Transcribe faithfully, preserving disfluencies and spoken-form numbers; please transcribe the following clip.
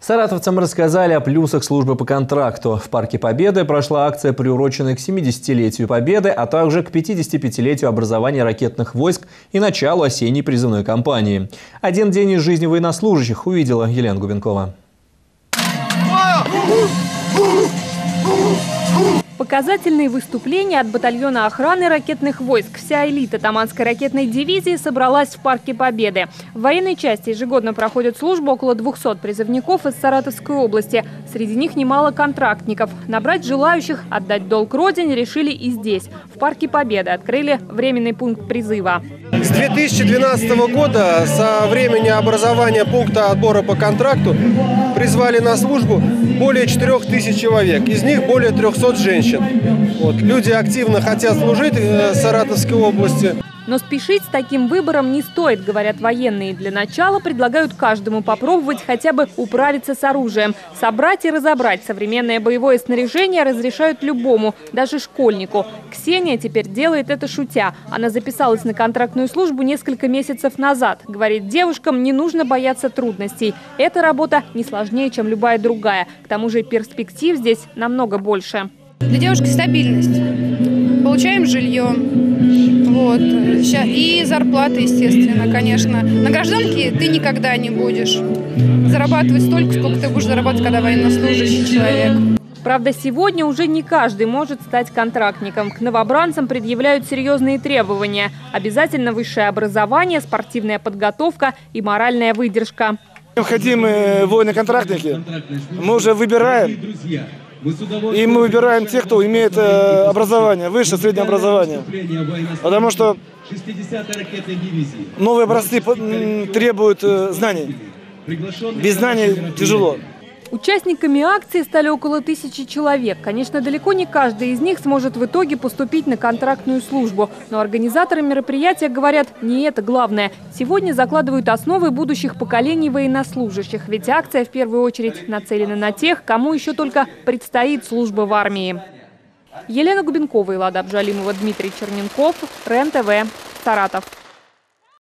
Саратовцам рассказали о плюсах службы по контракту. В Парке Победы прошла акция, приуроченная к семидесятилетию Победы, а также к пятидесятипятилетию образования ракетных войск и началу осенней призывной кампании. Один день из жизни военнослужащих увидела Елена Губенкова. Показательные выступления от батальона охраны ракетных войск. Вся элита Таманской ракетной дивизии собралась в Парке Победы. В военной части ежегодно проходит службу около двухсот призывников из Саратовской области. Среди них немало контрактников. Набрать желающих отдать долг Родине решили и здесь. В Парке Победы открыли временный пункт призыва. С две тысячи двенадцатого года, со времени образования пункта отбора по контракту, призвали на службу более четырёх тысяч человек. Из них более трёхсот женщин. Вот. Люди активно хотят служить в Саратовской области. Но спешить с таким выбором не стоит, говорят военные. Для начала предлагают каждому попробовать хотя бы управиться с оружием. Собрать и разобрать современное боевое снаряжение разрешают любому, даже школьнику. Ксения теперь делает это шутя. Она записалась на контрактную службу несколько месяцев назад. Говорит, девушкам не нужно бояться трудностей. Эта работа не сложнее, чем любая другая. К тому же перспектив здесь намного больше. Для девушки стабильность. Получаем жилье. Вот. И зарплата, естественно, конечно. На гражданке ты никогда не будешь зарабатывать столько, сколько ты будешь зарабатывать, когда военнослужащий человек. Правда, сегодня уже не каждый может стать контрактником. К новобранцам предъявляют серьезные требования. Обязательно высшее образование, спортивная подготовка и моральная выдержка. Необходимые воины-контрактники мы уже выбираем. И мы выбираем тех, кто имеет образование, высшее, среднее образование. Потому что новые образцы требуют знаний. Без знаний тяжело. Участниками акции стали около тысячи человек. Конечно, далеко не каждый из них сможет в итоге поступить на контрактную службу. Но организаторы мероприятия говорят, не это главное. Сегодня закладывают основы будущих поколений военнослужащих. Ведь акция в первую очередь нацелена на тех, кому еще только предстоит служба в армии. Елена Губенкова и Ладабжалинова, Дмитрий Черненков, РЕН ТВ, Саратов.